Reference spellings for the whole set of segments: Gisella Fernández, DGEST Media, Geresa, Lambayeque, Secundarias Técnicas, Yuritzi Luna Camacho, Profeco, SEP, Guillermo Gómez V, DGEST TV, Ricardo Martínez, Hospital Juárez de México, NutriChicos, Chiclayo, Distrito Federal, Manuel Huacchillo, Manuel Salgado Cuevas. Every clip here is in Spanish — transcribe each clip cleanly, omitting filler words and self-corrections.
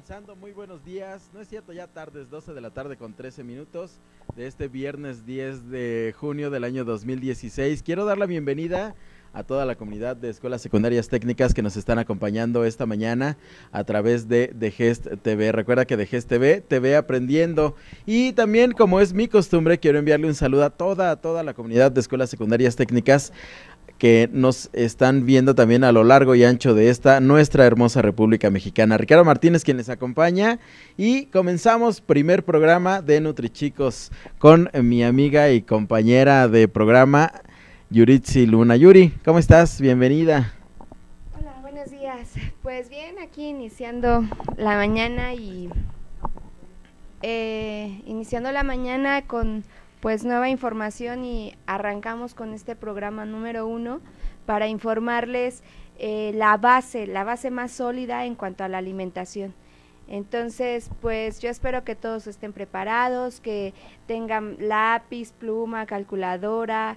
comenzando, muy buenos días, no es cierto, ya tardes, 12 de la tarde con 13 minutos de este viernes 10 de junio del año 2016. Quiero dar la bienvenida a toda la comunidad de escuelas secundarias técnicas que nos están acompañando esta mañana a través de DGEST TV. Recuerda que DGEST TV te ve aprendiendo. Y también, como es mi costumbre, quiero enviarle un saludo a toda la comunidad de escuelas secundarias técnicas que nos están viendo también a lo largo y ancho de esta nuestra hermosa República Mexicana. Ricardo Martínez quien les acompaña y comenzamos primer programa de NutriChicos con mi amiga y compañera de programa Yuritzi Luna. Yuri, ¿cómo estás? Bienvenida. Hola, buenos días. Pues bien, aquí iniciando la mañana y con pues nueva información y arrancamos con este programa número 1 para informarles la base más sólida en cuanto a la alimentación. Entonces, pues yo espero que todos estén preparados, que tengan lápiz, pluma, calculadora,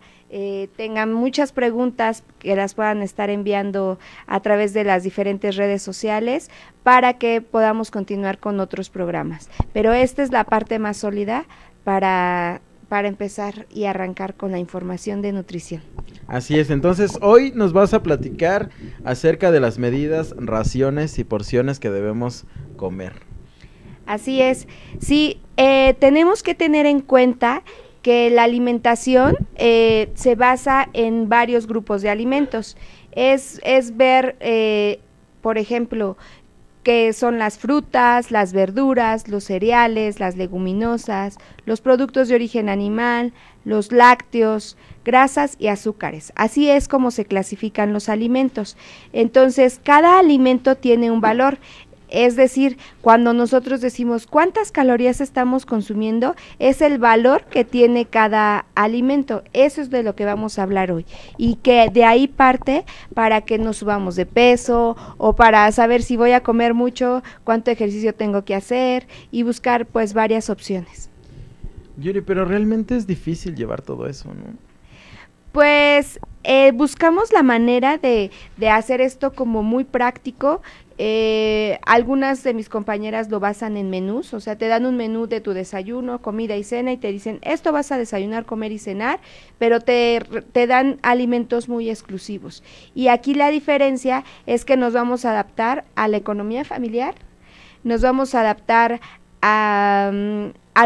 tengan muchas preguntas que las puedan estar enviando a través de las diferentes redes sociales para que podamos continuar con otros programas. Pero esta es la parte más sólida para empezar y arrancar con la información de nutrición. Así es, entonces hoy nos vas a platicar acerca de las medidas, raciones y porciones que debemos comer. Así es, sí, tenemos que tener en cuenta que la alimentación se basa en varios grupos de alimentos. Es ver, por ejemplo, que son las frutas, las verduras, los cereales, las leguminosas, los productos de origen animal, los lácteos, grasas y azúcares. Así es como se clasifican los alimentos. Entonces, cada alimento tiene un valor. Es decir, cuando nosotros decimos cuántas calorías estamos consumiendo, es el valor que tiene cada alimento. Eso es de lo que vamos a hablar hoy. Y que de ahí parte para que no subamos de peso o para saber si voy a comer mucho, cuánto ejercicio tengo que hacer y buscar pues varias opciones. Yuri, pero realmente es difícil llevar todo eso, ¿no? Pues buscamos la manera de hacer esto como muy práctico. Algunas de mis compañeras lo basan en menús, o sea, te dan un menú de tu desayuno, comida y cena y te dicen, esto vas a desayunar, comer y cenar, pero te dan alimentos muy exclusivos. Y aquí la diferencia es que nos vamos a adaptar a la economía familiar, nos vamos a adaptar a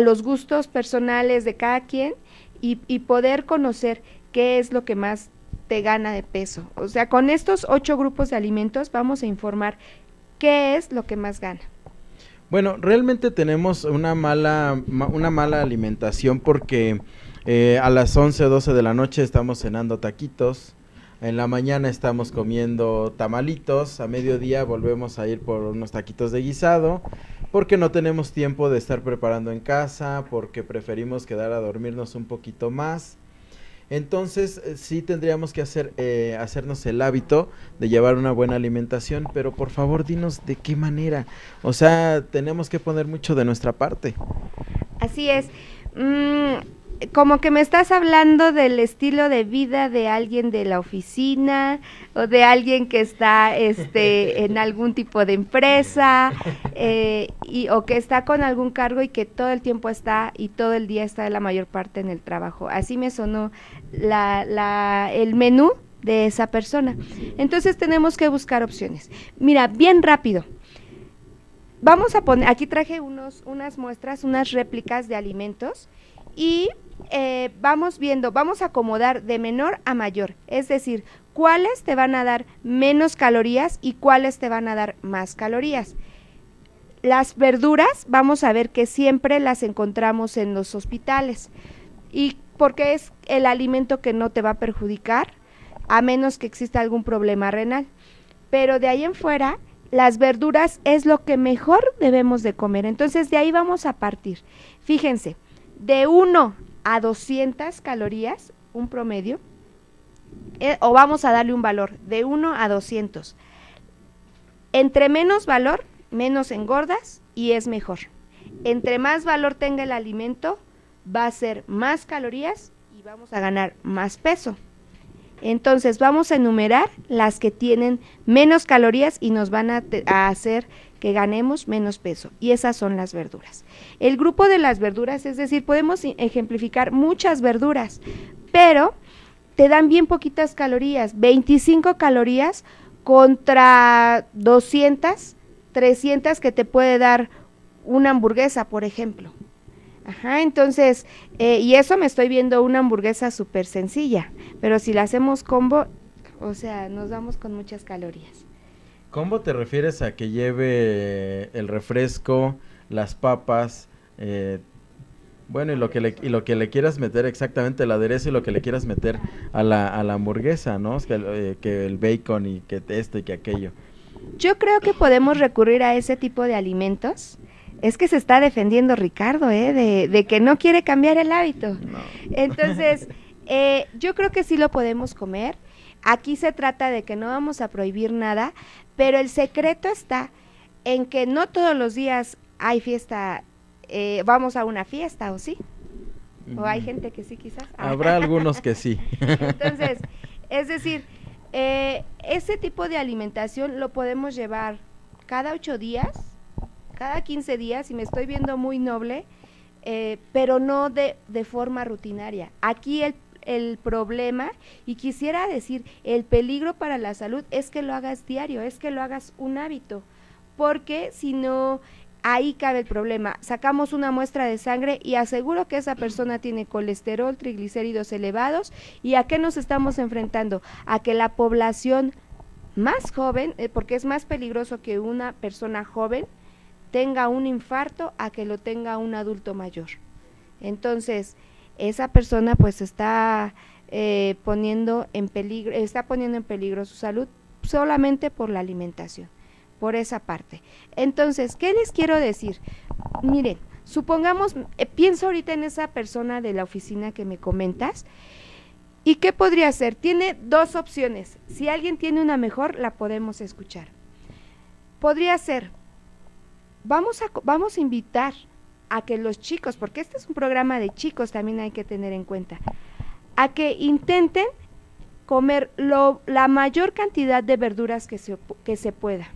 los gustos personales de cada quien y poder conocer qué es lo que más te gana de peso. O sea, con estos 8 grupos de alimentos vamos a informar qué es lo que más gana. Bueno, realmente tenemos una mala alimentación porque a las 11, 12 de la noche estamos cenando taquitos, en la mañana estamos comiendo tamalitos, a mediodía volvemos a ir por unos taquitos de guisado, porque no tenemos tiempo de estar preparando en casa, porque preferimos quedar a dormirnos un poquito más. Entonces, sí tendríamos que hacernos el hábito de llevar una buena alimentación, pero por favor dinos de qué manera, o sea, tenemos que poner mucho de nuestra parte. Así es, como que me estás hablando del estilo de vida de alguien de la oficina o de alguien que está en algún tipo de empresa o que está con algún cargo y que todo el tiempo está y todo el día está la mayor parte en el trabajo. Así me sonó el menú de esa persona. Entonces tenemos que buscar opciones. Mira, bien rápido. Vamos a poner, aquí traje unas muestras, unas réplicas de alimentos y vamos viendo, vamos a acomodar de menor a mayor, es decir, cuáles te van a dar menos calorías y cuáles te van a dar más calorías. Las verduras, vamos a ver que siempre las encontramos en los hospitales y porque es el alimento que no te va a perjudicar, a menos que exista algún problema renal, pero de ahí en fuera, las verduras es lo que mejor debemos de comer, entonces de ahí vamos a partir. Fíjense, de 1 a 200 calorías, un promedio, o vamos a darle un valor, de 1 a 200. Entre menos valor, menos engordas y es mejor. Entre más valor tenga el alimento, va a ser más calorías y vamos a ganar más peso. Entonces, vamos a enumerar las que tienen menos calorías y nos van a hacer que ganemos menos peso, y esas son las verduras. El grupo de las verduras, es decir, podemos ejemplificar muchas verduras, pero te dan bien poquitas calorías, 25 calorías contra 200, 300 que te puede dar una hamburguesa, por ejemplo. Ajá, entonces, y eso me estoy viendo una hamburguesa súper sencilla, pero si la hacemos combo, o sea, nos damos con muchas calorías. ¿Combo te refieres a que lleve el refresco, las papas, bueno, y lo que le quieras meter, exactamente, el aderezo y lo que le quieras meter a la hamburguesa, ¿no? Es que el bacon y que esto y que aquello. Yo creo que podemos recurrir a ese tipo de alimentos. Es que se está defendiendo Ricardo, de que no quiere cambiar el hábito. No. Entonces, yo creo que sí lo podemos comer. Aquí se trata de que no vamos a prohibir nada, pero el secreto está en que no todos los días hay fiesta, vamos a una fiesta, ¿o sí? ¿O hay gente que sí, quizás? Habrá algunos que sí. Entonces, es decir, ese tipo de alimentación lo podemos llevar cada 8 días, cada 15 días, y me estoy viendo muy noble, pero no de forma rutinaria. Aquí el problema, y quisiera decir, el peligro para la salud es que lo hagas diario, es que lo hagas un hábito, porque si no, ahí cabe el problema. Sacamos una muestra de sangre y aseguro que esa persona tiene colesterol, triglicéridos elevados, ¿y a qué nos estamos enfrentando? A que la población más joven, porque es más peligroso que una persona joven tenga un infarto a que lo tenga un adulto mayor. Entonces, esa persona pues está poniendo en peligro su salud solamente por la alimentación, por esa parte. Entonces, ¿qué les quiero decir? Miren, supongamos, pienso ahorita en esa persona de la oficina que me comentas, ¿y qué podría hacer? Tiene 2 opciones. Si alguien tiene una mejor, la podemos escuchar. Podría ser… Vamos a invitar a que los chicos, porque este es un programa de chicos, también hay que tener en cuenta, a que intenten comer la mayor cantidad de verduras que se pueda.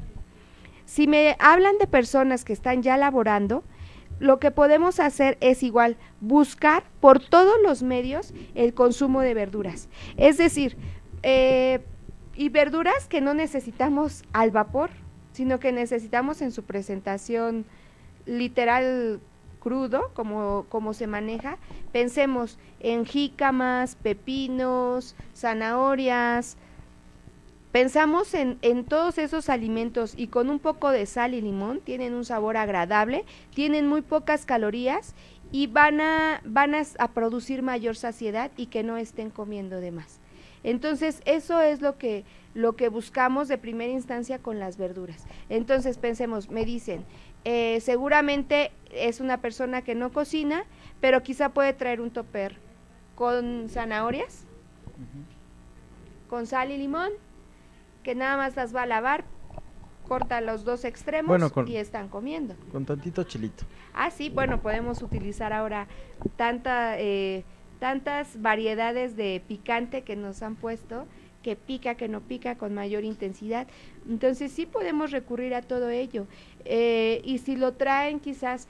Si me hablan de personas que están ya laborando, lo que podemos hacer es igual buscar por todos los medios el consumo de verduras. Es decir, y verduras que no necesitamos al vapor, sino que necesitamos en su presentación literal crudo, como se maneja. Pensemos en jícamas, pepinos, zanahorias, pensamos en todos esos alimentos, y con un poco de sal y limón tienen un sabor agradable, tienen muy pocas calorías y van a producir mayor saciedad y que no estén comiendo de más. Entonces, eso es lo que buscamos de primera instancia con las verduras. Entonces, pensemos, me dicen, seguramente es una persona que no cocina, pero quizá puede traer un tupper con zanahorias, con sal y limón, que nada más las va a lavar, corta los 2 extremos, bueno, y están comiendo. Con tantito chilito. Ah, sí, bueno, podemos utilizar ahora tantas variedades de picante que nos han puesto, que pica, que no pica, con mayor intensidad. Entonces sí podemos recurrir a todo ello, y si lo traen quizás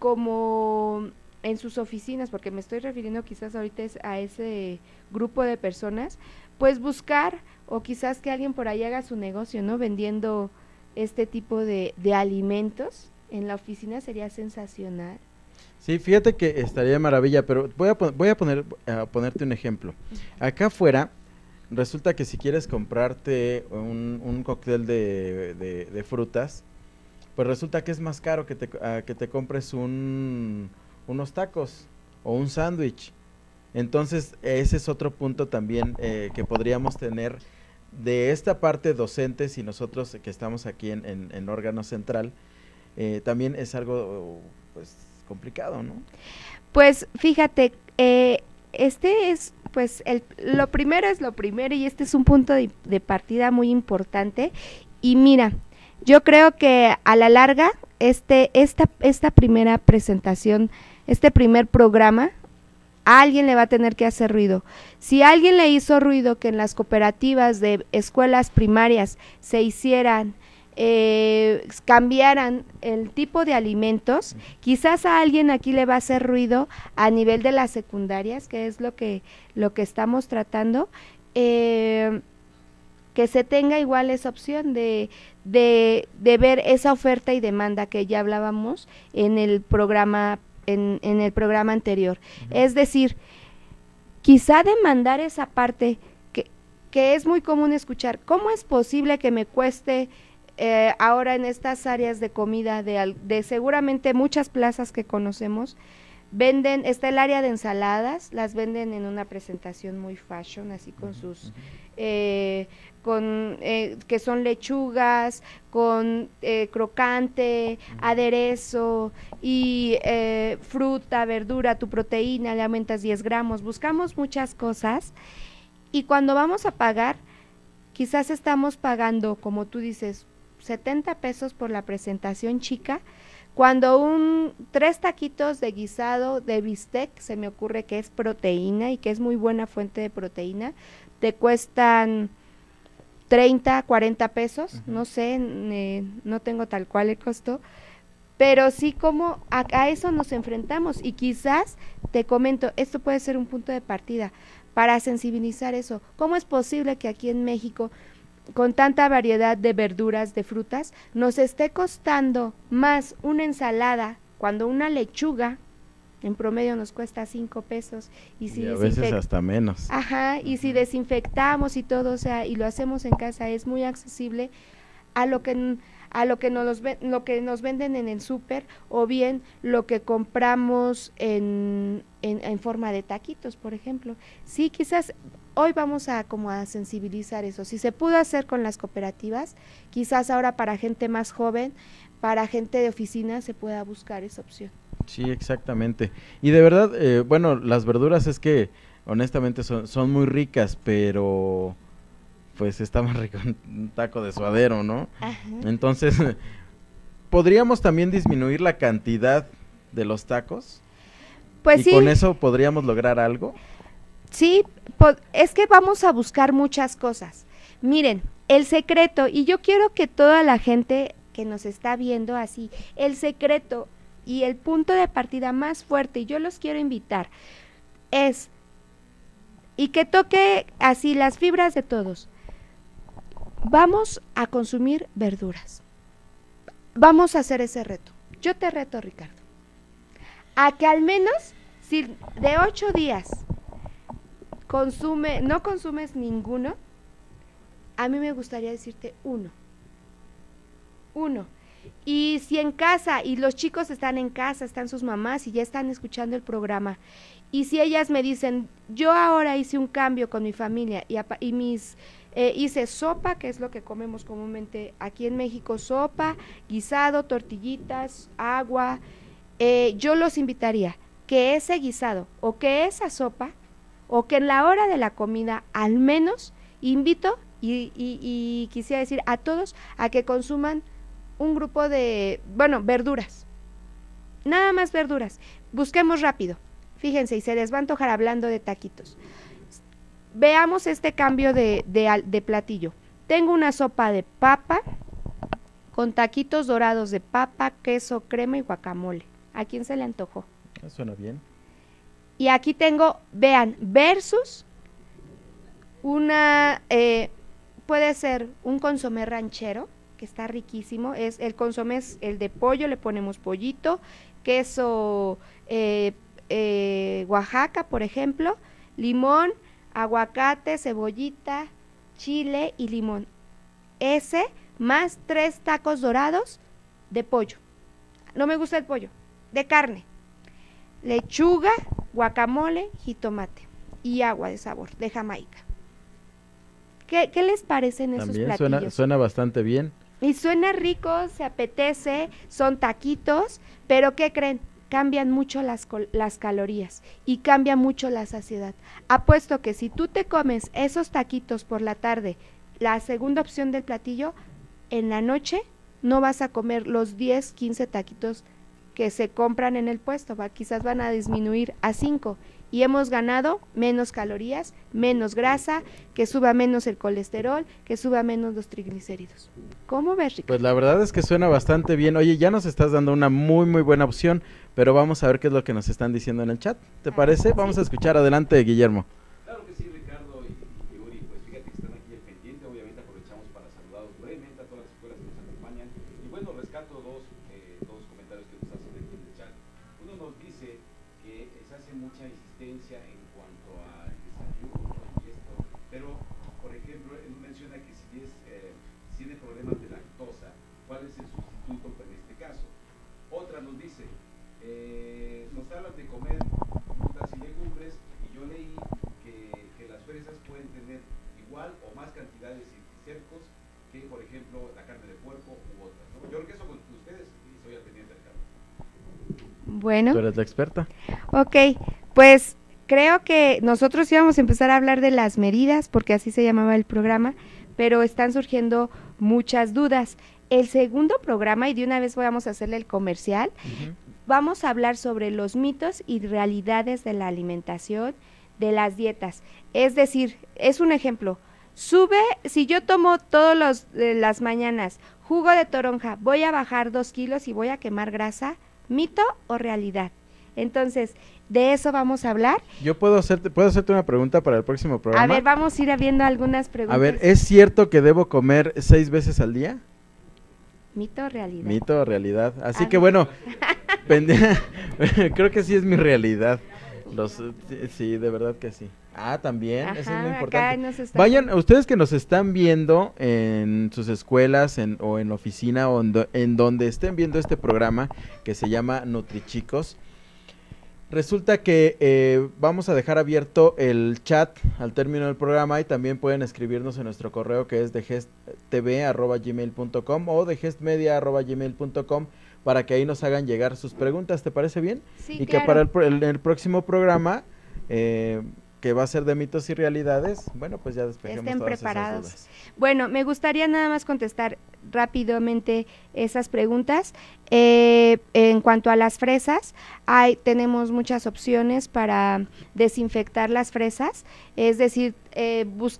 como en sus oficinas, porque me estoy refiriendo quizás ahorita a ese grupo de personas, pues buscar, o quizás que alguien por ahí haga su negocio, ¿no?, vendiendo este tipo de alimentos en la oficina, sería sensacional. Sí, fíjate que estaría de maravilla, pero voy a ponerte un ejemplo. Acá afuera, resulta que si quieres comprarte un cóctel de frutas, pues resulta que es más caro que te compres unos tacos o un sándwich. Entonces, ese es otro punto también que podríamos tener de esta parte docentes, y nosotros que estamos aquí en órgano central, también es algo, pues, complicado, ¿no? Pues fíjate, este es, pues, lo primero es lo primero, y este es un punto de partida muy importante. Y mira, yo creo que a la larga esta primera presentación, este primer programa, a alguien le va a tener que hacer ruido. Si a alguien le hizo ruido que en las cooperativas de escuelas primarias se hicieran cambiaran el tipo de alimentos. Quizás a alguien aquí le va a hacer ruido a nivel de las secundarias, que es lo que estamos tratando, que se tenga igual esa opción de ver esa oferta y demanda que ya hablábamos en el programa anterior. Es decir, quizá demandar esa parte que es muy común escuchar. ¿Cómo es posible que me cueste ahora en estas áreas de comida de seguramente muchas plazas que conocemos? Venden, está el área de ensaladas, las venden en una presentación muy fashion, así con sus… que son lechugas, con crocante, aderezo y fruta, verdura, tu proteína, le aumentas 10 gramos, buscamos muchas cosas, y cuando vamos a pagar, quizás estamos pagando, como tú dices, 70 pesos por la presentación chica, cuando tres taquitos de guisado de bistec, se me ocurre que es proteína y que es muy buena fuente de proteína, te cuestan 30, 40 pesos, no sé, no tengo tal cual el costo, pero sí como a eso nos enfrentamos, y quizás, te comento, esto puede ser un punto de partida para sensibilizar eso. ¿Cómo es posible que aquí en México, con tanta variedad de verduras, de frutas, nos esté costando más una ensalada cuando una lechuga en promedio nos cuesta 5 pesos? Y a veces hasta menos. Ajá, y si desinfectamos y todo, o sea, y lo hacemos en casa, es muy accesible a lo que nos venden en el súper, o bien lo que compramos en forma de taquitos, por ejemplo. Sí, quizás hoy vamos a sensibilizar eso. Si se pudo hacer con las cooperativas, quizás ahora para gente más joven, para gente de oficina, se pueda buscar esa opción. Sí, exactamente. Y de verdad, bueno, las verduras es que honestamente son muy ricas, pero pues está más rico un taco de suadero, ¿no? Ajá. Entonces, ¿podríamos también disminuir la cantidad de los tacos? Pues sí. ¿Y con eso podríamos lograr algo? Sí, es que vamos a buscar muchas cosas. Miren, el secreto, y yo quiero que toda la gente que nos está viendo así, el secreto y el punto de partida más fuerte, y yo los quiero invitar, es, y que toque así las fibras de todos, vamos a consumir verduras, vamos a hacer ese reto. Yo te reto, Ricardo, a que al menos, si de 8 días no consumes ninguno, a mí me gustaría decirte uno. Y si en casa, y los chicos están en casa, están sus mamás y ya están escuchando el programa, y si ellas me dicen, yo ahora hice un cambio con mi familia y hice sopa, que es lo que comemos comúnmente aquí en México, sopa, guisado, tortillitas, agua, yo los invitaría que ese guisado o que esa sopa, o que en la hora de la comida al menos invito y quisiera decir a todos a que consuman un grupo de, bueno, verduras, nada más verduras, busquemos rápido, fíjense, y se les va a antojar hablando de taquitos. Veamos este cambio de platillo. Tengo una sopa de papa con taquitos dorados de papa, queso, crema y guacamole. ¿A quién se le antojó? Suena bien. Y aquí tengo, vean, versus una, puede ser un consomé ranchero, que está riquísimo, es el consomé, es el de pollo, le ponemos pollito, queso Oaxaca, por ejemplo, limón, aguacate, cebollita, chile y limón. Ese más 3 tacos dorados de pollo. No me gusta el pollo, de carne. Lechuga, guacamole, jitomate y agua de sabor de Jamaica. ¿Qué les parecen esos platillos? Suena bastante bien. Y suena rico, se apetece, son taquitos, pero ¿qué creen? Cambian mucho las calorías y cambia mucho la saciedad. Apuesto que si tú te comes esos taquitos por la tarde, la segunda opción del platillo, en la noche no vas a comer los 10, 15 taquitos que se compran en el puesto, quizás van a disminuir a 5 y hemos ganado menos calorías, menos grasa, que suba menos el colesterol, que suba menos los triglicéridos. ¿Cómo ves, Ricardo? Pues la verdad es que suena bastante bien. Oye, ya nos estás dando una muy, muy buena opción, pero vamos a ver qué es lo que nos están diciendo en el chat. ¿Te parece? Sí. Vamos a escuchar. Adelante, Guillermo. Claro que sí, Ricardo y Uri. Pues fíjate que están aquí al pendiente. Obviamente aprovechamos para saludarlos brevemente a todas las escuelas que nos acompañan. Y bueno, rescato dos comentarios que nos hacen aquí en el chat. Uno nos dice que se hace mucha insistencia en cuanto a desayuno y esto, pero por ejemplo él menciona que si tiene problemas de lactosa, ¿cuál es el sustituto en este caso? Otra nos dice, nos hablan de comer frutas y legumbres y yo leí que las fresas pueden tener igual o más cantidad de cercos que por ejemplo la carne de puerco u otras, ¿no? Yo creo que eso con ustedes y soy atendiente al campo. Bueno. Tú eres la experta. Ok, pues creo que nosotros íbamos a empezar a hablar de las medidas, porque así se llamaba el programa, pero están surgiendo muchas dudas. El segundo programa, y de una vez vamos a hacerle el comercial, vamos a hablar sobre los mitos y realidades de la alimentación, de las dietas. Es decir, es un ejemplo. Si yo tomo todas las mañanas jugo de toronja, ¿voy a bajar 2 kilos y voy a quemar grasa? ¿Mito o realidad? Entonces, de eso vamos a hablar. Yo puedo hacerte una pregunta para el próximo programa. A ver, vamos a ir viendo algunas preguntas. A ver, ¿es cierto que debo comer 6 veces al día? Mito o realidad. Mito o realidad. Así que bueno, creo que sí es mi realidad. Sí, de verdad que sí. Ah, también, ajá, eso es muy importante. Vayan, ustedes que nos están viendo en sus escuelas o en oficina o en donde estén viendo este programa que se llama NutriChicos. Resulta que vamos a dejar abierto el chat al término del programa y también pueden escribirnos en nuestro correo que es dgestv@gmail.com o dgestmedia@gmail.com para que ahí nos hagan llegar sus preguntas. ¿Te parece bien? Sí, y claro. Que para el próximo programa, que va a ser de mitos y realidades, bueno, pues ya despejemos todas preparados. Esas dudas. Bueno, me gustaría nada más contestar rápidamente esas preguntas. En cuanto a las fresas, tenemos muchas opciones para desinfectar las fresas, es decir,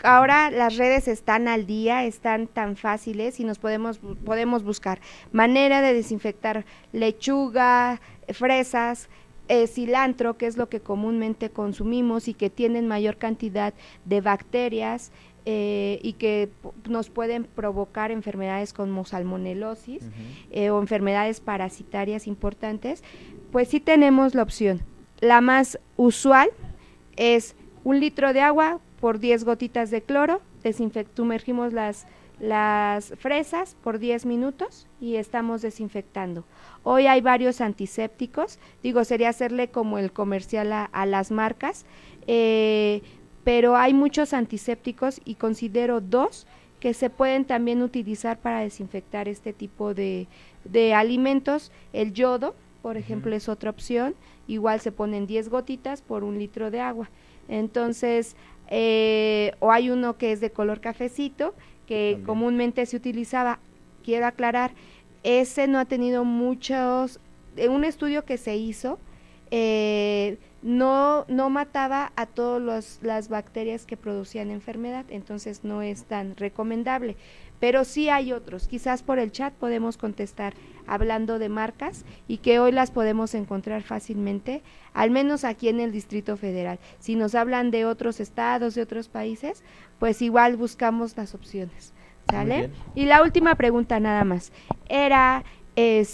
ahora las redes están al día, están tan fáciles y nos podemos buscar manera de desinfectar lechuga, fresas, cilantro, que es lo que comúnmente consumimos y que tienen mayor cantidad de bacterias y que nos pueden provocar enfermedades como salmonelosis o enfermedades parasitarias importantes. Pues sí tenemos la opción. La más usual es 1 litro de agua por 10 gotitas de cloro, sumergimos las fresas por 10 minutos y estamos desinfectando. Hoy hay varios antisépticos, sería hacerle como el comercial a las marcas, pero hay muchos antisépticos y considero 2 que se pueden también utilizar para desinfectar este tipo de alimentos. El yodo, por ejemplo, es otra opción, igual se ponen 10 gotitas por 1 litro de agua. Entonces, o hay uno que es de color cafecito, que también comúnmente se utilizaba. Quiero aclarar, ese no ha tenido muchos, en un estudio que se hizo, no mataba a todas las bacterias que producían enfermedad, entonces no es tan recomendable, pero sí hay otros. Quizás por el chat podemos contestar hablando de marcas y que hoy las podemos encontrar fácilmente, al menos aquí en el Distrito Federal. Si nos hablan de otros estados, de otros países, pues igual buscamos las opciones, ¿sale? Y la última pregunta nada más, era que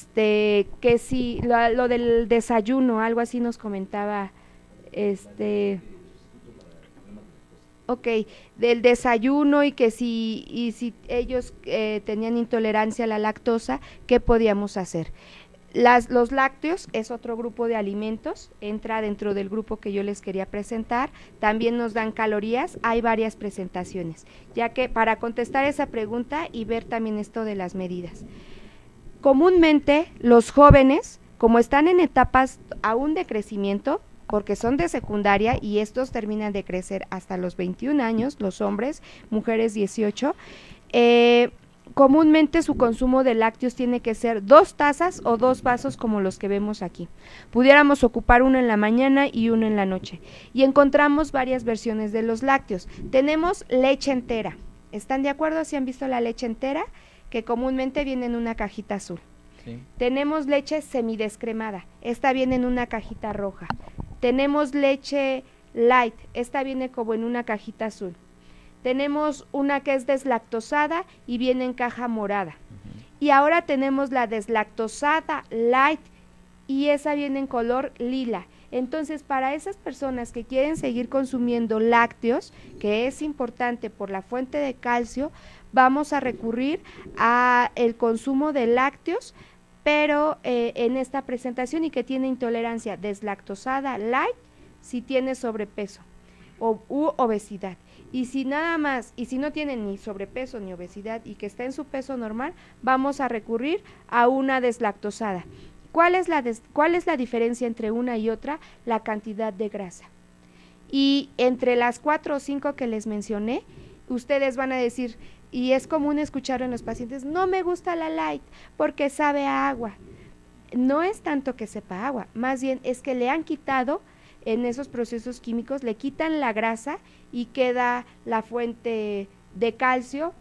si lo del desayuno, algo así nos comentaba, del desayuno y que si ellos tenían intolerancia a la lactosa, ¿qué podíamos hacer? Los lácteos es otro grupo de alimentos, entra dentro del grupo que yo les quería presentar, también nos dan calorías, hay varias presentaciones, ya que para contestar esa pregunta y ver también esto de las medidas. Comúnmente los jóvenes, como están en etapas aún de crecimiento, porque son de secundaria y estos terminan de crecer hasta los 21 años, los hombres, mujeres 18, Comúnmente su consumo de lácteos tiene que ser 2 tazas o 2 vasos como los que vemos aquí. Pudiéramos ocupar uno en la mañana y uno en la noche. Y encontramos varias versiones de los lácteos. Tenemos leche entera. ¿Están de acuerdo si han visto la leche entera? Que comúnmente viene en una cajita azul. Sí. Tenemos leche semidescremada. Esta viene en una cajita roja. Tenemos leche light. Esta viene como en una cajita azul. Tenemos una que es deslactosada y viene en caja morada. Uh-huh. Y ahora tenemos la deslactosada light y esa viene en color lila. Entonces, para esas personas que quieren seguir consumiendo lácteos, que es importante por la fuente de calcio, vamos a recurrir a el consumo de lácteos, pero en esta presentación y que tiene intolerancia deslactosada light si tiene sobrepeso u obesidad. Y si nada más, y si no tienen ni sobrepeso ni obesidad y que está en su peso normal, vamos a recurrir a una deslactosada. ¿Cuál es la diferencia entre una y otra? La cantidad de grasa. Y entre las 4 o 5 que les mencioné, ustedes van a decir, y es común escuchar en los pacientes, no me gusta la light porque sabe a agua. No es tanto que sepa agua, más bien es que le han quitado, en esos procesos químicos le quitan la grasa y queda la fuente de calcio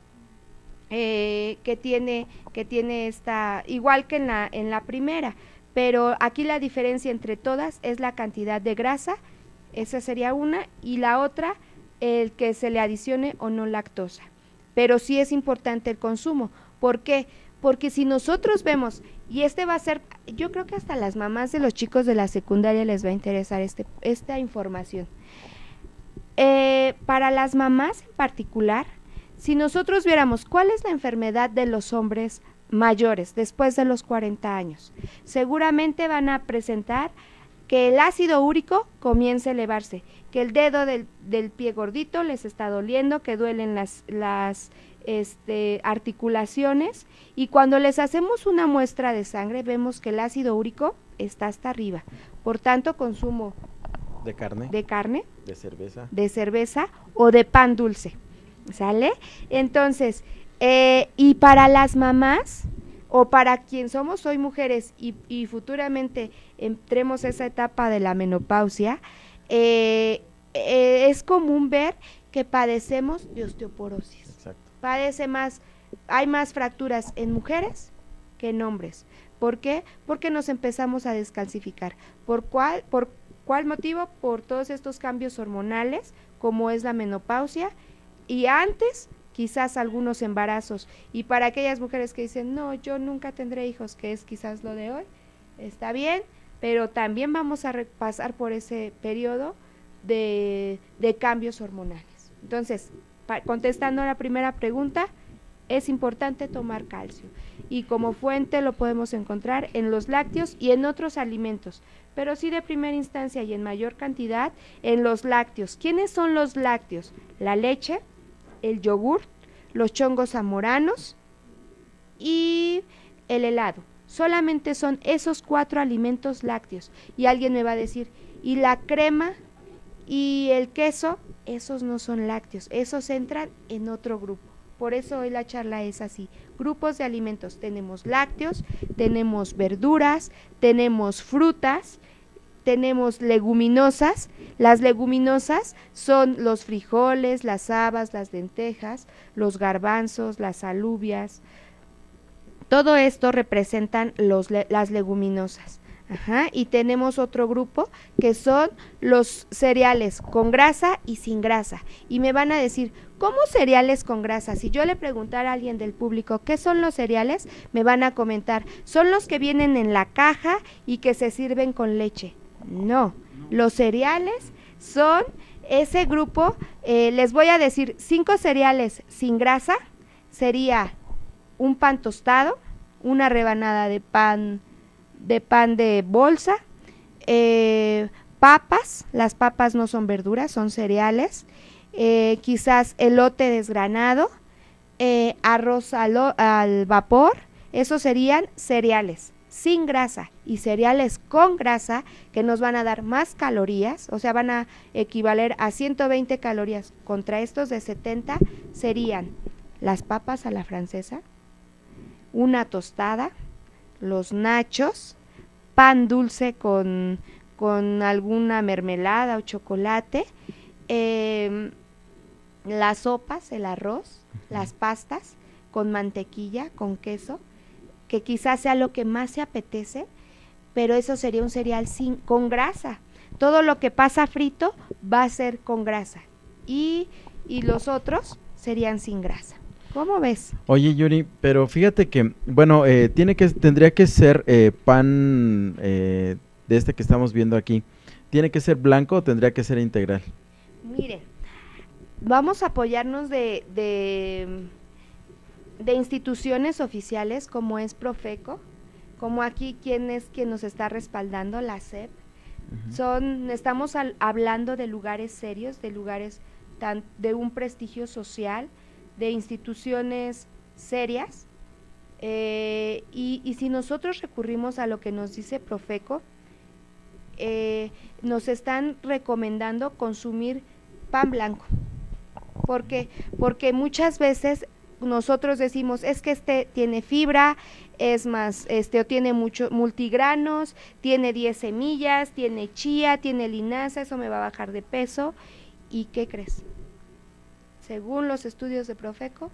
que tiene esta, igual que en la primera, pero aquí la diferencia entre todas es la cantidad de grasa, esa sería una, y la otra, el que se le adicione o no lactosa. Pero sí es importante el consumo. ¿Por qué? Porque si nosotros vemos, y este va a ser, yo creo que hasta las mamás de los chicos de la secundaria les va a interesar esta información. Para las mamás en particular, si nosotros viéramos cuál es la enfermedad de los hombres mayores después de los 40 años, seguramente van a presentar que el ácido úrico comienza a elevarse, que el dedo del pie gordito les está doliendo, que duelen las articulaciones, y cuando les hacemos una muestra de sangre vemos que el ácido úrico está hasta arriba. Por tanto, consumo de carne, de cerveza o de pan dulce, ¿sale? Entonces, y para las mamás o para quien somos hoy mujeres y futuramente entremos a esa etapa de la menopausia, es común ver que padecemos de osteoporosis. Exacto. Hay más fracturas en mujeres que en hombres. ¿Por qué? Porque nos empezamos a descalcificar. ¿Por cuál motivo? Por todos estos cambios hormonales, como es la menopausia, y antes quizás algunos embarazos. Y para aquellas mujeres que dicen, no, yo nunca tendré hijos, que es quizás lo de hoy, está bien, pero también vamos a pasar por ese periodo de cambios hormonales. Entonces, contestando a la primera pregunta, es importante tomar calcio y como fuente lo podemos encontrar en los lácteos y en otros alimentos, pero sí de primera instancia y en mayor cantidad en los lácteos. ¿Quiénes son los lácteos? La leche, el yogur, los chongos zamoranos y el helado. Solamente son esos 4 alimentos lácteos. Y alguien me va a decir, ¿y la crema y el queso? Esos no son lácteos, esos entran en otro grupo. Por eso hoy la charla es así, grupos de alimentos. Tenemos lácteos, tenemos verduras, tenemos frutas, tenemos leguminosas. Las leguminosas son los frijoles, las habas, las lentejas, los garbanzos, las alubias. Todo esto representan las leguminosas. Ajá, y tenemos otro grupo que son los cereales con grasa y sin grasa. Y me van a decir, ¿cómo cereales con grasa? Si yo le preguntara a alguien del público qué son los cereales, me van a comentar, son los que vienen en la caja y que se sirven con leche. No, los cereales son ese grupo, les voy a decir, 5 cereales sin grasa, sería un pan tostado, una rebanada de pan de bolsa, papas, las papas no son verduras, son cereales, quizás elote desgranado, arroz al vapor, esos serían cereales sin grasa, y cereales con grasa que nos van a dar más calorías, o sea, van a equivaler a 120 calorías contra estos de 70, serían las papas a la francesa, una tostada, los nachos, pan dulce con alguna mermelada o chocolate, las sopas, el arroz, las pastas con mantequilla, con queso, que quizás sea lo que más se apetece, pero eso sería un cereal con grasa. Todo lo que pasa frito va a ser con grasa y los otros serían sin grasa. ¿Cómo ves? Oye, Yuri, pero fíjate que, bueno, tendría que ser pan de este que estamos viendo aquí. ¿Tiene que ser blanco o tendría que ser integral? Mire, vamos a apoyarnos de instituciones oficiales como es Profeco, como aquí quien nos está respaldando, la SEP. Uh-huh. Estamos hablando de lugares serios, de lugares de un prestigio social, de instituciones serias, y si nosotros recurrimos a lo que nos dice Profeco, nos están recomendando consumir pan blanco. ¿Por qué? Porque muchas veces nosotros decimos, es que este tiene fibra, es más, o tiene mucho multigranos, tiene 10 semillas, tiene chía, tiene linaza, eso me va a bajar de peso. ¿Y qué crees? Según los estudios de Profeco,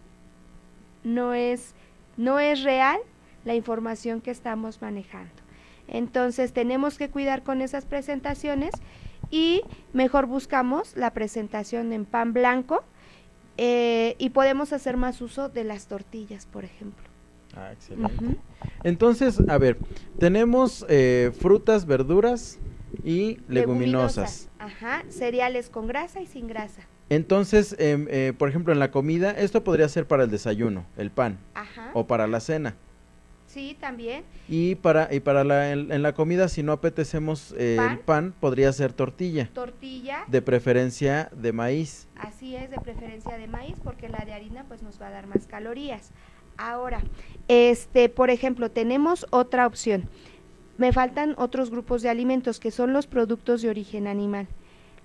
no es real la información que estamos manejando. Entonces, tenemos que cuidar con esas presentaciones y mejor buscamos la presentación en pan blanco. Y podemos hacer más uso de las tortillas, por ejemplo. Ah, excelente. Uh-huh. Entonces, a ver, tenemos frutas, verduras y leguminosas. Ajá, cereales con grasa y sin grasa. Entonces, por ejemplo, en la comida, esto podría ser para el desayuno, el pan. Ajá. O para la cena. Sí, también. Y en la comida, si no apetecemos el pan, podría ser tortilla. Tortilla. De preferencia de maíz. Así es, de preferencia de maíz, porque la de harina pues nos va a dar más calorías. Ahora, por ejemplo, tenemos otra opción. Me faltan otros grupos de alimentos que son los productos de origen animal.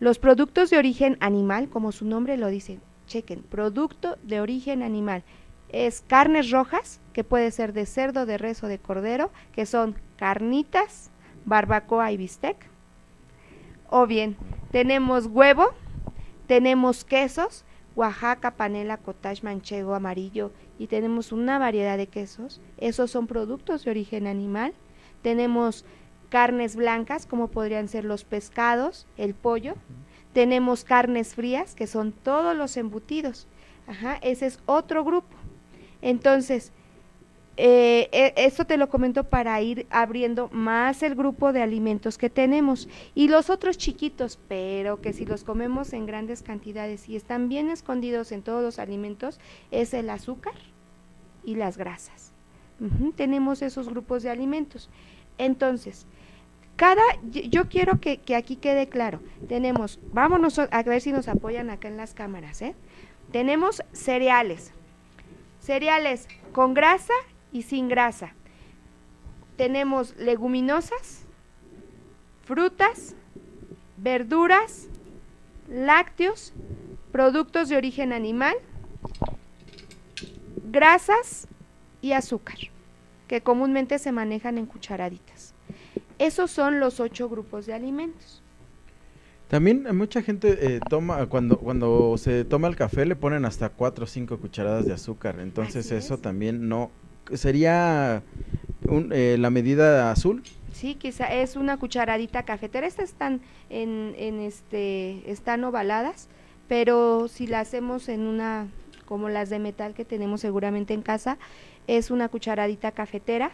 Los productos de origen animal, como su nombre lo dice, chequen, producto de origen animal. Es carnes rojas, que puede ser de cerdo, de res o de cordero, que son carnitas, barbacoa y bistec. O bien, tenemos huevo, tenemos quesos, Oaxaca, panela, cottage, manchego, amarillo, y tenemos una variedad de quesos. Esos son productos de origen animal. Tenemos carnes blancas, como podrían ser los pescados, el pollo. Tenemos carnes frías, que son todos los embutidos. Ajá, ese es otro grupo. Entonces, esto te lo comento para ir abriendo más el grupo de alimentos que tenemos. Y los otros chiquitos, pero que si los comemos en grandes cantidades y están bien escondidos en todos los alimentos, es el azúcar y las grasas. Uh-huh, tenemos esos grupos de alimentos. Entonces, yo quiero que aquí quede claro. Vámonos a ver si nos apoyan acá en las cámaras, ¿eh? Tenemos cereales. Cereales con grasa y sin grasa. Tenemos leguminosas, frutas, verduras, lácteos, productos de origen animal, grasas y azúcar, que comúnmente se manejan en cucharaditas. Esos son los 8 grupos de alimentos. También mucha gente toma, cuando se toma el café le ponen hasta 4 o 5 cucharadas de azúcar, entonces así eso es. También no, sería la medida azul. Sí, quizá es una cucharadita cafetera, estas están están ovaladas, pero si la hacemos en una, como las de metal que tenemos seguramente en casa, es una cucharadita cafetera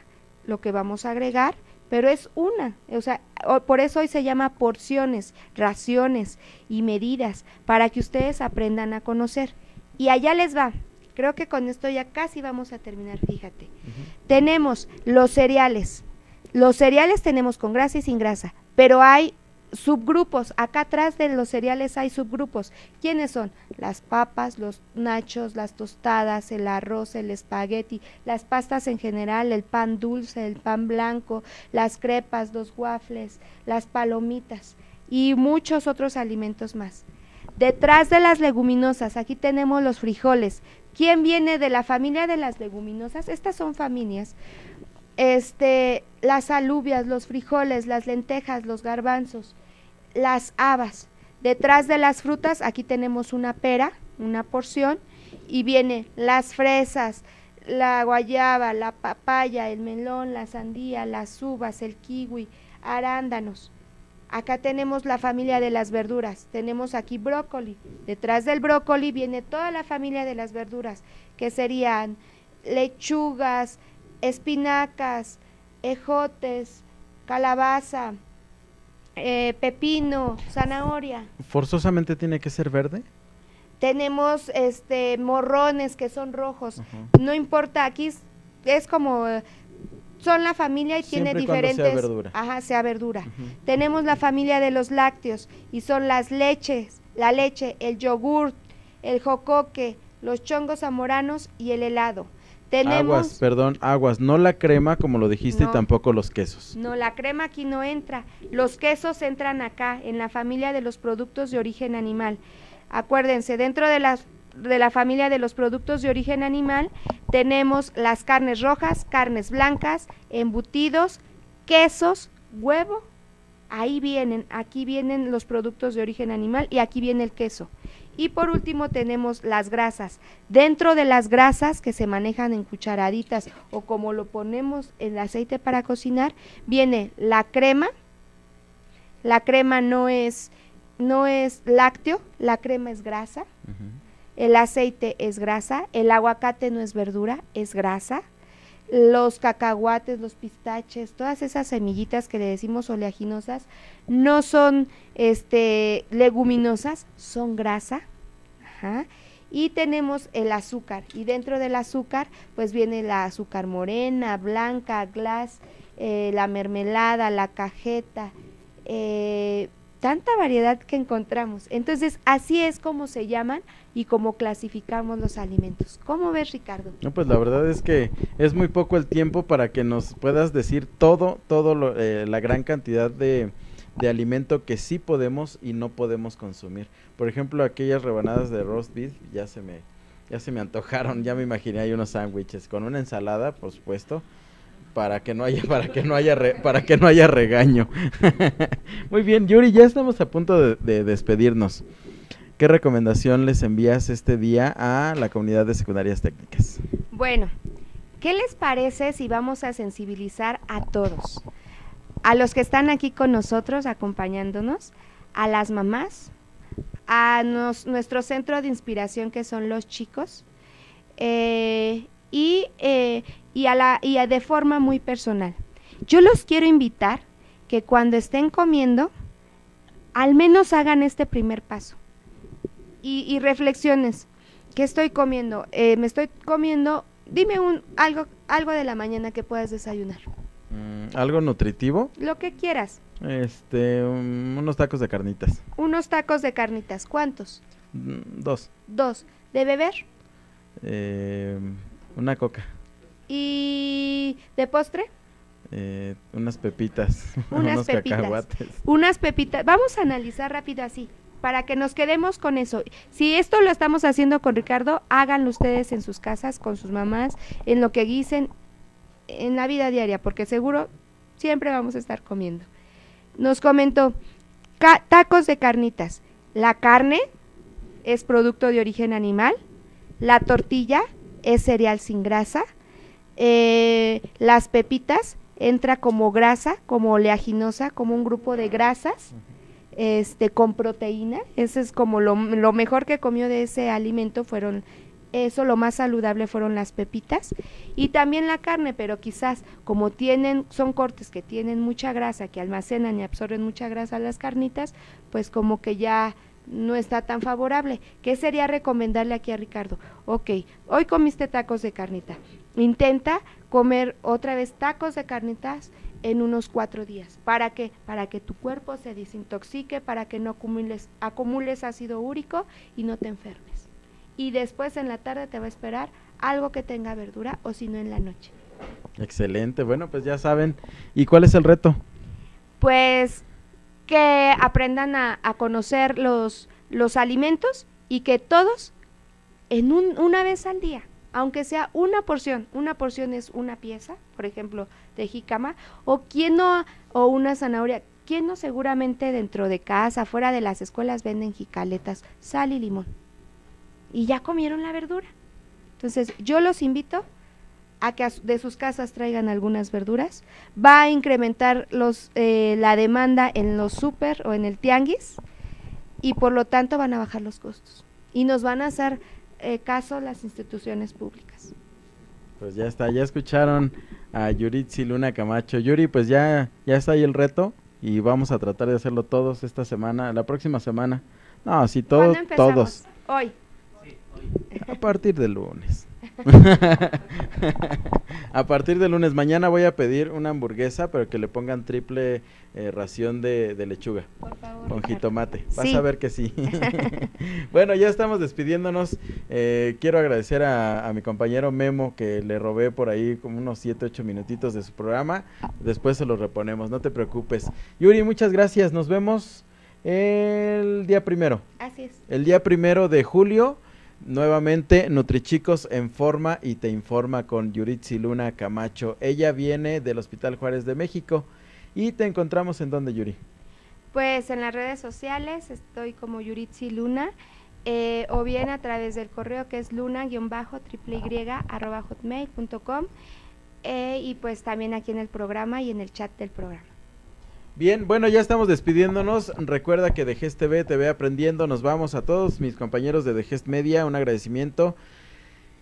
lo que vamos a agregar. Pero es una, o sea, por eso hoy se llama porciones, raciones y medidas, para que ustedes aprendan a conocer. Y allá les va, creo que con esto ya casi vamos a terminar, fíjate. Uh-huh. Tenemos los cereales tenemos con grasa y sin grasa, pero hay subgrupos, acá atrás de los cereales hay subgrupos. ¿Quiénes son? Las papas, los nachos, las tostadas, el arroz, el espagueti, las pastas en general, el pan dulce, el pan blanco, las crepas, los waffles, las palomitas y muchos otros alimentos más. Detrás de las leguminosas, aquí tenemos los frijoles, ¿Quién viene de la familia de las leguminosas? Estas son familias. Las alubias, los frijoles, las lentejas, los garbanzos, las habas. Detrás de las frutas, aquí tenemos una pera, una porción, y vienen las fresas, la guayaba, la papaya, el melón, la sandía, las uvas, el kiwi, arándanos. Acá tenemos la familia de las verduras, tenemos aquí brócoli. Detrás del brócoli viene toda la familia de las verduras, que serían lechugas, espinacas, ejotes, calabaza, pepino, zanahoria. ¿Forzosamente tiene que ser verde? Tenemos morrones que son rojos, no importa, aquí es como… son la familia y siempre tiene diferentes… sea verdura. Ajá, sea verdura. Tenemos la familia de los lácteos y son las leches, la leche, el yogurt, el jocoque, los chongos zamoranos y el helado. Tenemos… aguas, perdón, aguas, no la crema como lo dijiste, no, y tampoco los quesos. No, la crema aquí no entra, los quesos entran acá, en la familia de los productos de origen animal. Acuérdense, dentro de las… de la familia de los productos de origen animal, tenemos las carnes rojas, carnes blancas, embutidos, quesos, huevo, ahí vienen, aquí vienen los productos de origen animal y aquí viene el queso. Y por último tenemos las grasas, dentro de las grasas que se manejan en cucharaditas o como lo ponemos en el aceite para cocinar, viene la crema no es lácteo, la crema es grasa. El aceite es grasa, el aguacate no es verdura, es grasa, los cacahuates, los pistaches, todas esas semillitas que le decimos oleaginosas, no son leguminosas, son grasa. Y tenemos el azúcar, y dentro del azúcar pues viene la azúcar morena, blanca, glass, la mermelada, la cajeta, tanta variedad que encontramos. Entonces, así es como se llaman y como clasificamos los alimentos. ¿Cómo ves, Ricardo? No, pues la verdad es que es muy poco el tiempo para que nos puedas decir la gran cantidad de alimento que sí podemos y no podemos consumir. Por ejemplo, aquellas rebanadas de roast beef ya se me antojaron, ya me imaginé ahí unos sándwiches con una ensalada, por supuesto. Para que no haya regaño. Muy bien, Yuri, ya estamos a punto de despedirnos. ¿Qué recomendación les envías este día a la comunidad de secundarias técnicas? Bueno, ¿qué les parece si vamos a sensibilizar a todos? A los que están aquí con nosotros acompañándonos, a las mamás, a nuestro centro de inspiración que son los chicos, y de forma muy personal. Yo los quiero invitar que cuando estén comiendo, al menos hagan este primer paso y reflexiones. ¿Qué estoy comiendo? Me estoy comiendo, dime algo de la mañana que puedas desayunar. ¿Algo nutritivo? Lo que quieras. Unos tacos de carnitas. Unos tacos de carnitas, ¿cuántos? Dos. Dos. ¿De beber? Una coca. ¿Y de postre? Unas pepitas. Unos pepitas. Cacahuates. Unas pepitas. Vamos a analizar rápido así, para que nos quedemos con eso. Si esto lo estamos haciendo con Ricardo, háganlo ustedes en sus casas, con sus mamás, en lo que guisen, en la vida diaria, porque seguro siempre vamos a estar comiendo. Nos comentó, tacos de carnitas. La carne es producto de origen animal, la tortilla es cereal sin grasa, las pepitas entra como grasa, como oleaginosa, como un grupo de grasas, con proteína. Ese es como lo mejor que comió de ese alimento, lo más saludable fueron las pepitas y también la carne, pero quizás como son cortes que tienen mucha grasa, que almacenan y absorben mucha grasa las carnitas, pues como que ya no está tan favorable. ¿Qué sería recomendarle aquí a Ricardo? Ok, hoy comiste tacos de carnita, intenta comer otra vez tacos de carnitas en unos 4 días. ¿Para qué? Para que tu cuerpo se desintoxique, para que no acumules ácido úrico y no te enfermes. Y después en la tarde te va a esperar algo que tenga verdura, o si no en la noche. Excelente, bueno, pues ya saben. ¿Y cuál es el reto? Pues que aprendan a conocer los alimentos y que todos en una vez al día, aunque sea una porción es una pieza, por ejemplo, de jícama, o quien no, o una zanahoria, quien no seguramente dentro de casa, fuera de las escuelas venden jicaletas, sal y limón, y ya comieron la verdura. Entonces, yo los invito a que de sus casas traigan algunas verduras. Va a incrementar la demanda en los súper o en el tianguis, y por lo tanto van a bajar los costos, y nos van a hacer caso las instituciones públicas. Pues ya está, ya escucharon a Yuritzi Luna Camacho. Yuri, pues ya está ahí el reto, y vamos a tratar de hacerlo todos esta semana, la próxima semana. No, sí, todos, todos. Hoy. Sí, hoy. A partir del lunes. A partir del lunes. Mañana voy a pedir una hamburguesa, pero que le pongan triple ración de lechuga, por favor, con jitomate. Vas a ver que sí. Bueno, ya estamos despidiéndonos. Quiero agradecer a mi compañero Memo, que le robé por ahí como unos 7, 8 minutitos de su programa. Después se los reponemos, no te preocupes. Yuri, muchas gracias. Nos vemos el día primero. Así es. El día 1 de julio. Nuevamente, NutriChicos en forma y te informa con Yuritzi Luna Camacho. Ella viene del Hospital Juárez de México. ¿Y te encontramos en dónde, Yuri? Pues en las redes sociales estoy como Yuritzi Luna, o bien a través del correo, que es luna_y@hotmail.com, y pues también aquí en el programa y en el chat del programa. Bien, bueno, ya estamos despidiéndonos. Recuerda que DGEST TV te ve aprendiendo. Nos vamos a todos mis compañeros de DGEST Media, un agradecimiento.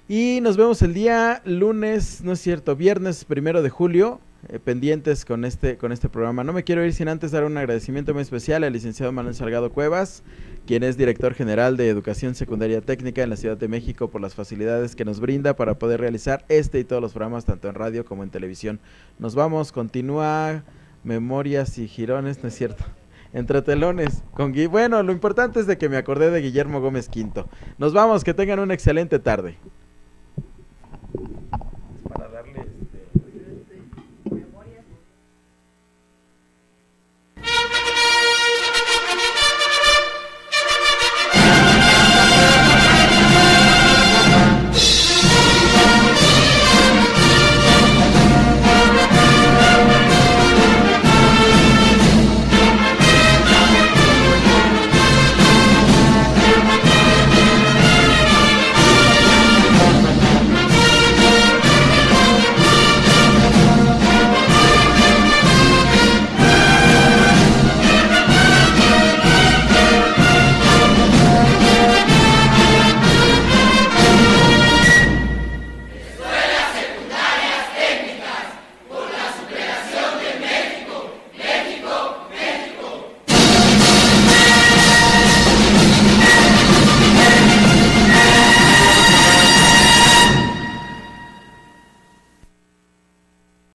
Y nos vemos el día lunes, no es cierto, viernes 1 de julio, pendientes con este programa. No me quiero ir sin antes dar un agradecimiento muy especial al licenciado Manuel Salgado Cuevas, quien es director general de Educación Secundaria Técnica en la Ciudad de México, por las facilidades que nos brinda para poder realizar este y todos los programas, tanto en radio como en televisión. Nos vamos, continúa Memorias y Girones, no es cierto, Entre Telones, bueno, lo importante es de que me acordé de Guillermo Gómez V. Nos vamos, que tengan una excelente tarde.